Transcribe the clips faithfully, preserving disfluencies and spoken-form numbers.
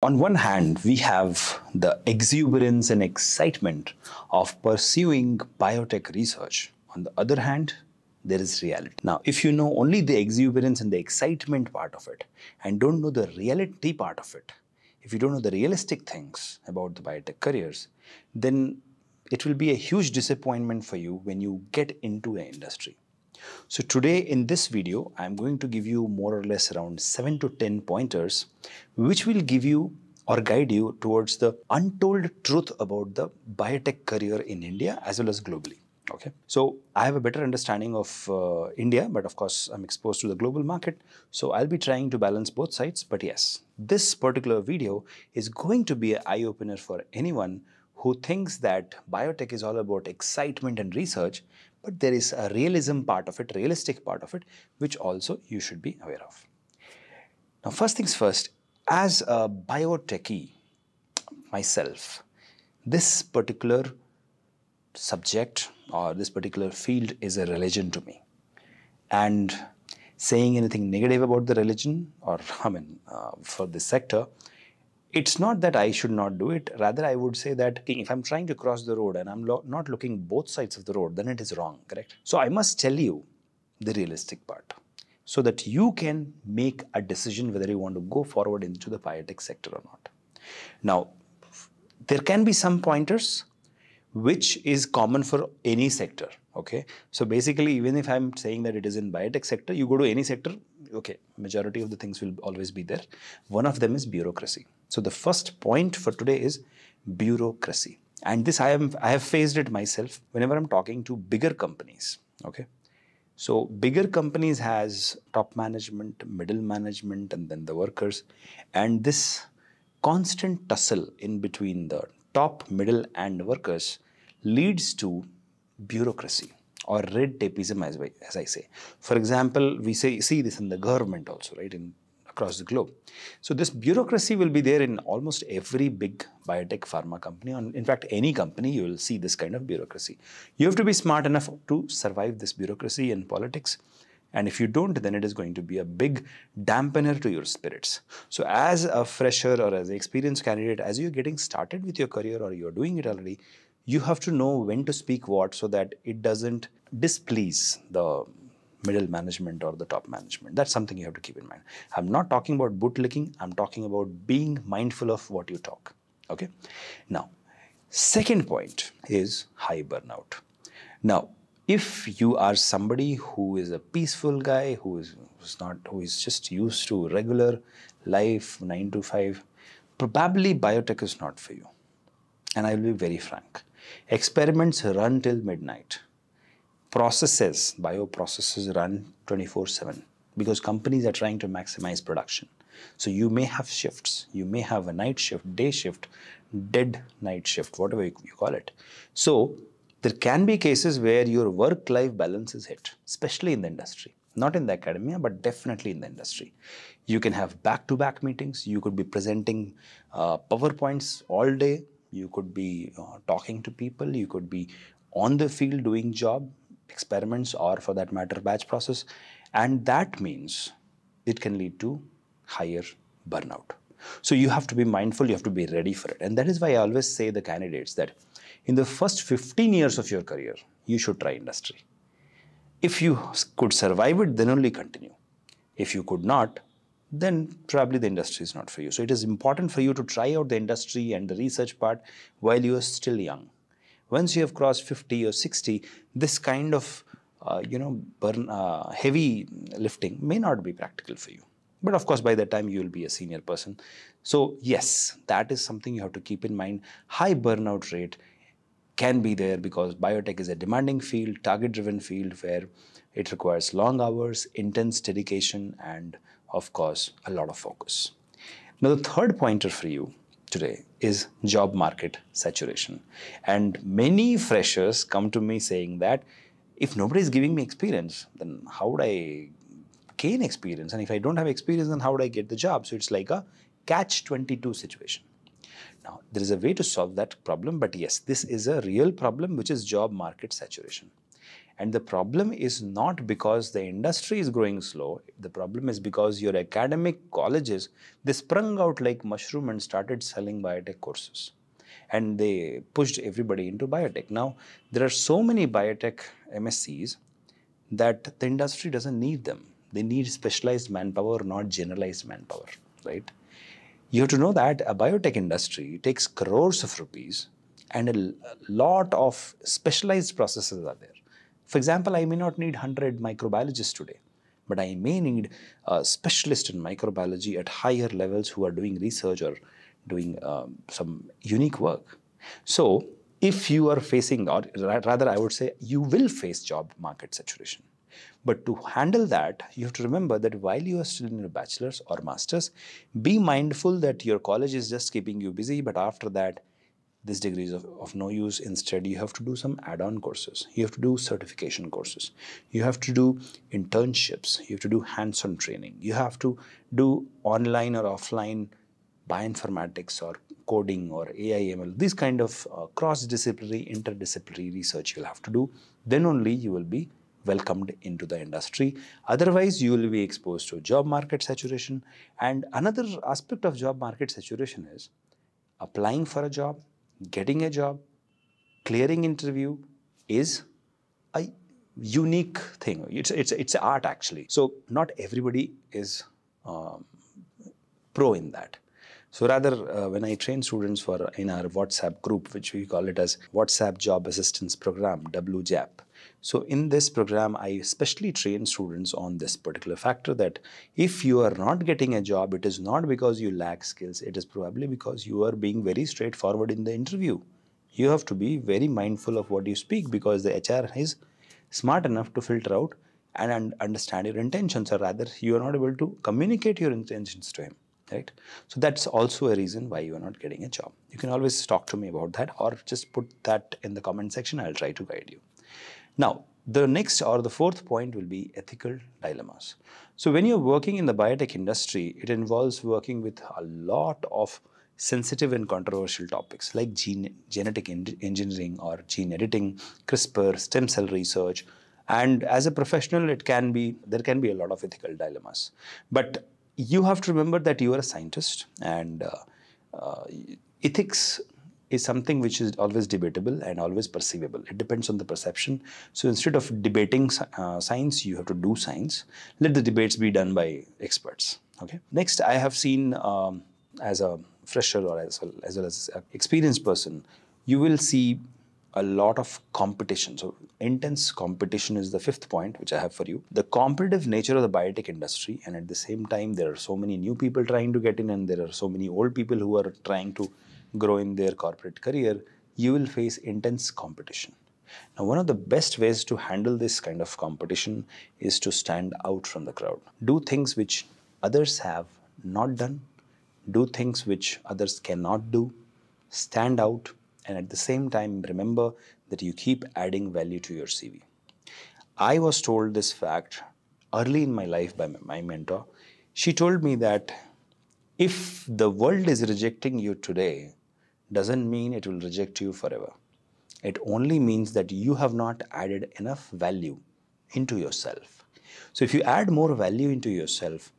On one hand, we have the exuberance and excitement of pursuing biotech research. On the other hand, there is reality. Now, if you know only the exuberance and the excitement part of it and don't know the reality part of it, if you don't know the realistic things about the biotech careers, then it will be a huge disappointment for you when you get into an industry. So today in this video, I'm going to give you more or less around seven to ten pointers, which will give you or guide you towards the untold truth about the biotech career in India as well as globally. Okay. So I have a better understanding of uh, India, but of course I'm exposed to the global market. So I'll be trying to balance both sides. But yes, this particular video is going to be an eye-opener for anyone who thinks that biotech is all about excitement and research, but there is a realism part of it, realistic part of it, which also you should be aware of. Now, first things first, as a biotechie myself, this particular subject or this particular field is a religion to me. And saying anything negative about the religion or, I mean, uh, for this sector, it's not that I should not do it. Rather, I would say that if I'm trying to cross the road and I'm lo not looking both sides of the road, then it is wrong, correct? So I must tell you the realistic part so that you can make a decision whether you want to go forward into the biotech sector or not. Now, there can be some pointers which is common for any sector, okay? So basically, even if I'm saying that it is in biotech sector, you go to any sector, okay, majority of the things will always be there. One of them is bureaucracy. So the first point for today is bureaucracy. And this I am I have faced it myself whenever I'm talking to bigger companies, okay? So bigger companies has top management, middle management, and then the workers. And this constant tussle in between the top, middle, and workers leads to bureaucracy, or red tapeism, as, well, as I say. For example, we say, see this in the government also, right, in, across the globe. So this bureaucracy will be there in almost every big biotech pharma company. And in fact, any company, you will see this kind of bureaucracy. You have to be smart enough to survive this bureaucracy in politics. And if you don't, then it is going to be a big dampener to your spirits. So as a fresher or as an experienced candidate, as you're getting started with your career or you're doing it already, you have to know when to speak what so that it doesn't displease the middle management or the top management. That's something you have to keep in mind. I'm not talking about bootlicking. I'm talking about being mindful of what you talk. Okay. Now, second point is high burnout. Now, if you are somebody who is a peaceful guy, who is who's not, who is just used to regular life, nine to five, probably biotech is not for you. And I will be very frank. Experiments run till midnight. Processes, bioprocesses run twenty-four seven because companies are trying to maximize production. So you may have shifts. You may have a night shift, day shift, dead night shift, whatever you, you call it. So there can be cases where your work-life balance is hit, especially in the industry. Not in the academia, but definitely in the industry. You can have back-to-back meetings. You could be presenting uh, PowerPoints all day. You could be uh, talking to people, you could be on the field doing job experiments or for that matter batch process, and that means it can lead to higher burnout. So you have to be mindful, you have to be ready for it. And that is why I always say the candidates that in the first fifteen years of your career, you should try industry. If you could survive it, then only continue. If you could not, then probably the industry is not for you. So it is important for you to try out the industry and the research part while you are still young. Once you have crossed fifty or sixty, this kind of, uh, you know, burn, uh, heavy lifting may not be practical for you. But of course, by that time, you will be a senior person. So yes, that is something you have to keep in mind. High burnout rate can be there because biotech is a demanding field, target-driven field where it requires long hours, intense dedication, and of course, a lot of focus. Now, the third pointer for you today is job market saturation. And many freshers come to me saying that if nobody is giving me experience, then how would I gain experience? And if I don't have experience, then how would I get the job? So it's like a catch twenty-two situation. Now, there is a way to solve that problem, but yes, this is a real problem, which is job market saturation. And the problem is not because the industry is growing slow. The problem is because your academic colleges, they sprung out like mushroom and started selling biotech courses. And they pushed everybody into biotech. Now, there are so many biotech M S Cs that the industry doesn't need them. They need specialized manpower, not generalized manpower, right? You have to know that a biotech industry takes crores of rupees and a lot of specialized processes are there. For example, I may not need one hundred microbiologists today, but I may need a specialist in microbiology at higher levels who are doing research or doing um, some unique work. So if you are facing, or rather I would say you will face job market saturation. But to handle that, you have to remember that while you are still in your bachelor's or master's, be mindful that your college is just keeping you busy, but after that, this degree is of, of no use. Instead, you have to do some add-on courses. You have to do certification courses. You have to do internships. You have to do hands-on training. You have to do online or offline bioinformatics or coding or A I M L. These kind of uh, cross-disciplinary, interdisciplinary research you'll have to do. Then only you will be welcomed into the industry. Otherwise, you will be exposed to job market saturation. And another aspect of job market saturation is applying for a job, getting a job, clearing interview is a unique thing. It's, it's, it's art actually. So not everybody is um, pro in that. So rather, uh, when I train students for in our WhatsApp group, which we call it as WhatsApp Job Assistance Program, W J A P. So in this program, I especially train students on this particular factor that if you are not getting a job, it is not because you lack skills. It is probably because you are being very straightforward in the interview. You have to be very mindful of what you speak because the H R is smart enough to filter out and un- understand your intentions, or rather you are not able to communicate your intentions to him. Right? So that's also a reason why you are not getting a job. You can always talk to me about that or just put that in the comment section. I'll try to guide you. Now, the next or the fourth point will be ethical dilemmas. So when you're working in the biotech industry, it involves working with a lot of sensitive and controversial topics like gene, genetic engineering or gene editing, CRISPR, stem cell research. And as a professional, it can be, there can be a lot of ethical dilemmas. But you have to remember that you are a scientist, and uh, uh, ethics is something which is always debatable and always perceivable. It depends on the perception. So instead of debating uh, science, you have to do science. Let the debates be done by experts. Okay. Next, I have seen um, as a fresher or as well, as well as an experienced person, you will see a lot of competition. So intense competition is the fifth point which I have for you. The competitive nature of the biotech industry, and at the same time there are so many new people trying to get in and there are so many old people who are trying to grow in their corporate career, you will face intense competition. Now, one of the best ways to handle this kind of competition is to stand out from the crowd. Do things which others have not done. Do things which others cannot do. Stand out. And at the same time, remember that you keep adding value to your C V. I was told this fact early in my life by my mentor. She told me that if the world is rejecting you today, doesn't mean it will reject you forever. It only means that you have not added enough value into yourself. So if you add more value into yourself,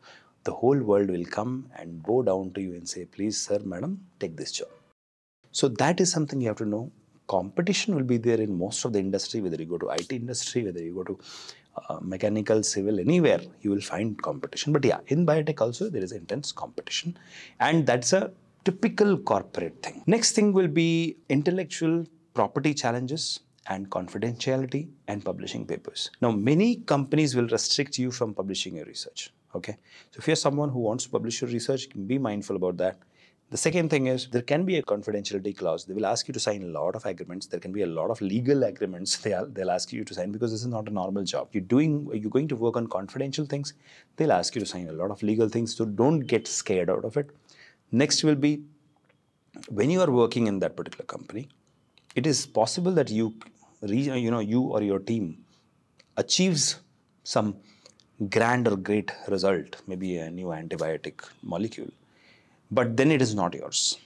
the whole world will come and bow down to you and say, please, sir, madam, take this job. So that is something you have to know. Competition will be there in most of the industry, whether you go to I T industry, whether you go to uh, mechanical, civil, anywhere, you will find competition. But yeah, in biotech also, there is intense competition. And that's a typical corporate thing. Next thing will be intellectual property challenges and confidentiality and publishing papers. Now, many companies will restrict you from publishing your research. Okay. So if you're someone who wants to publish your research, be mindful about that. The second thing is there can be a confidentiality clause. They will ask you to sign a lot of agreements. There can be a lot of legal agreements they are, they'll ask you to sign because this is not a normal job. You're doing, you're going to work on confidential things. They'll ask you to sign a lot of legal things. So don't get scared out of it. Next will be when you are working in that particular company, it is possible that you, you know, you or your team achieves some grand or great result, maybe a new antibiotic molecule. But then it is not yours.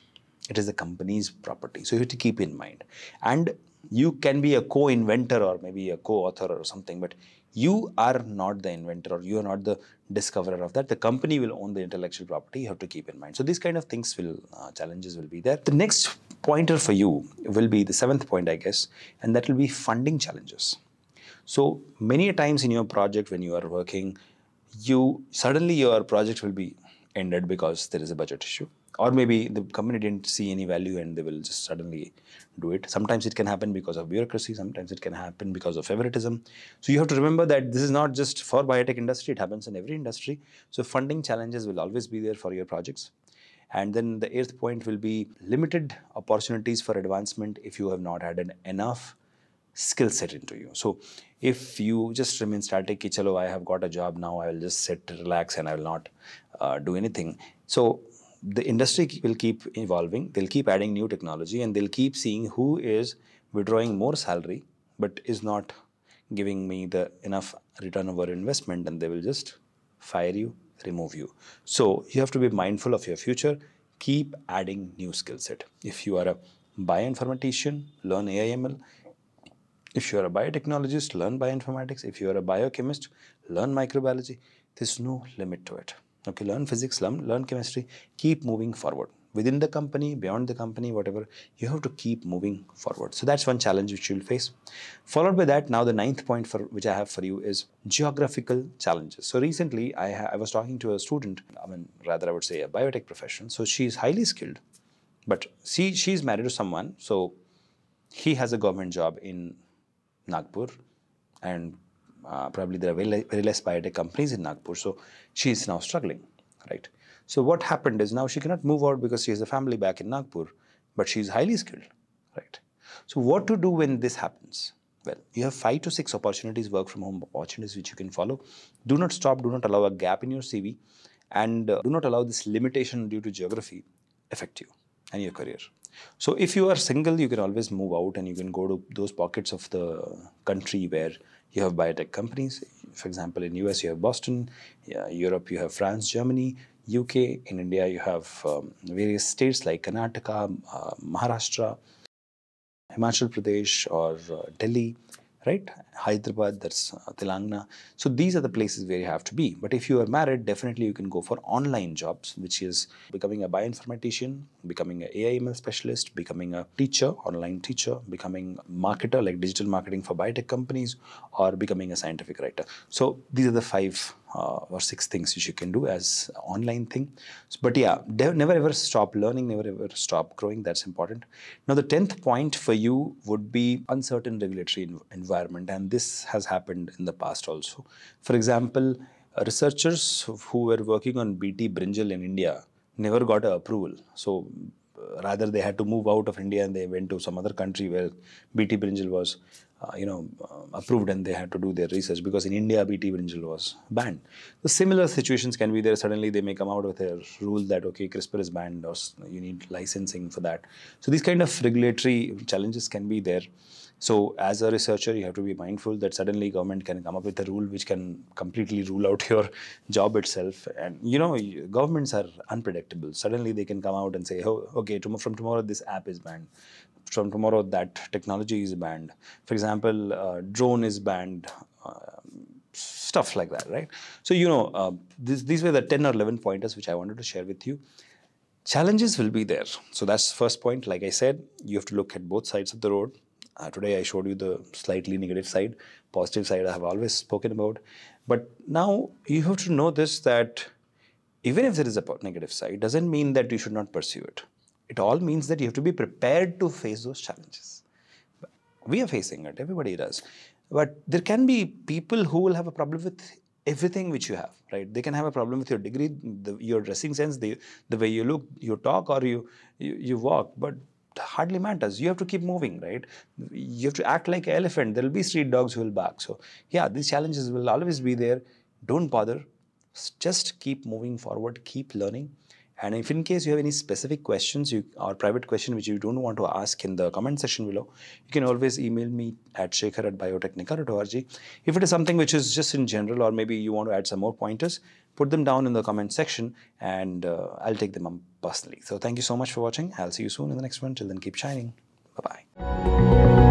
It is the company's property. So you have to keep in mind. And You can be a co-inventor or maybe a co-author or something, but you are not the inventor or you are not the discoverer of that. The company will own the intellectual property, you have to keep in mind. So these kind of things will, uh, challenges will be there. The next pointer for you will be the seventh point, I guess, and that will be funding challenges. So many times in your project when you are working, you suddenly your project will be ended because there is a budget issue. Or maybe the company didn't see any value and they will just suddenly do it. Sometimes it can happen because of bureaucracy. Sometimes it can happen because of favoritism. So you have to remember that this is not just for biotech industry. It happens in every industry. So funding challenges will always be there for your projects. And then the eighth point will be limited opportunities for advancement if you have not had an enough skill set into you. So if you just remain static, ki, chalo, I have got a job now, I will just sit, relax and I will not uh, do anything. So the industry will keep evolving, they'll keep adding new technology and they'll keep seeing who is withdrawing more salary but is not giving me the enough return over investment, and they will just fire you, remove you. So you have to be mindful of your future, keep adding new skill set. If you are a bioinformatician, learn A I M L. If you are a biotechnologist, learn bioinformatics. If you are a biochemist, learn microbiology. There's no limit to it. Okay, learn physics, learn, learn chemistry, keep moving forward. Within the company, beyond the company, whatever, you have to keep moving forward. So that's one challenge which you'll face. Followed by that, now the ninth point for which I have for you is geographical challenges. So recently, I, ha I was talking to a student, I mean, rather I would say a biotech professional. So she's highly skilled, but she, she's married to someone. So he has a government job in Nagpur and Uh, probably there are very, very less biotech companies in Nagpur, so she is now struggling, right? So what happened is now she cannot move out because she has a family back in Nagpur, but she is highly skilled, right? So what to do when this happens? Well, you have five to six opportunities, work from home opportunities which you can follow. Do not stop, do not allow a gap in your C V, and uh, do not allow this limitation due to geography affect you and your career. So if you are single, you can always move out and you can go to those pockets of the country where you have biotech companies. For example, in U S you have Boston, yeah, Europe you have France, Germany, U K, in India you have um, various states like Karnataka, uh, Maharashtra, Himachal Pradesh or uh, Delhi, right? Hyderabad, that's uh, Telangana. So these are the places where you have to be. But if you are married, definitely you can go for online jobs, which is becoming a bioinformatician, becoming an A I M L specialist, becoming a teacher, online teacher, becoming a marketer like digital marketing for biotech companies, or becoming a scientific writer. So these are the five uh, or six things which you can do as online thing. So, but yeah, never ever stop learning, never ever stop growing. That's important. Now the tenth point for you would be uncertain regulatory env environment, and this has happened in the past also. For example, researchers who were working on B T Brinjal in India never got an approval. So uh, rather they had to move out of India and they went to some other country where B T Brinjal was, uh, you know, uh, approved, and they had to do their research because in India, B T Brinjal was banned. The similar situations can be there. Suddenly they may come out with a rule that, okay, CRISPR is banned or you need licensing for that. So these kind of regulatory challenges can be there. So as a researcher, you have to be mindful that suddenly government can come up with a rule which can completely rule out your job itself. And you know, governments are unpredictable. Suddenly they can come out and say, oh, okay, tom- from tomorrow this app is banned. From tomorrow that technology is banned. For example, uh, drone is banned, uh, stuff like that, right? So, you know, uh, this, these were the ten or eleven pointers which I wanted to share with you. Challenges will be there. So that's the first point. Like I said, you have to look at both sides of the road. Uh, today I showed you the slightly negative side, positive side I have always spoken about. But now you have to know this, that even if there is a negative side, doesn't mean that you should not pursue it. It all means that you have to be prepared to face those challenges. We are facing it, everybody does. But there can be people who will have a problem with everything which you have, right? They can have a problem with your degree, the, your dressing sense, the, the way you look, you talk or you, you, you walk. But hardly matters. You have to keep moving, right? You have to act like an elephant. There will be street dogs who will bark. So yeah, these challenges will always be there. Don't bother. Just keep moving forward. Keep learning. And if in case you have any specific questions you, or private question which you don't want to ask in the comment section below, you can always email me at shekhar at biotecnica dot org. If it is something which is just in general or maybe you want to add some more pointers, put them down in the comment section and uh, I'll take them up personally. So thank you so much for watching. I'll see you soon in the next one. Till then, keep shining. Bye-bye.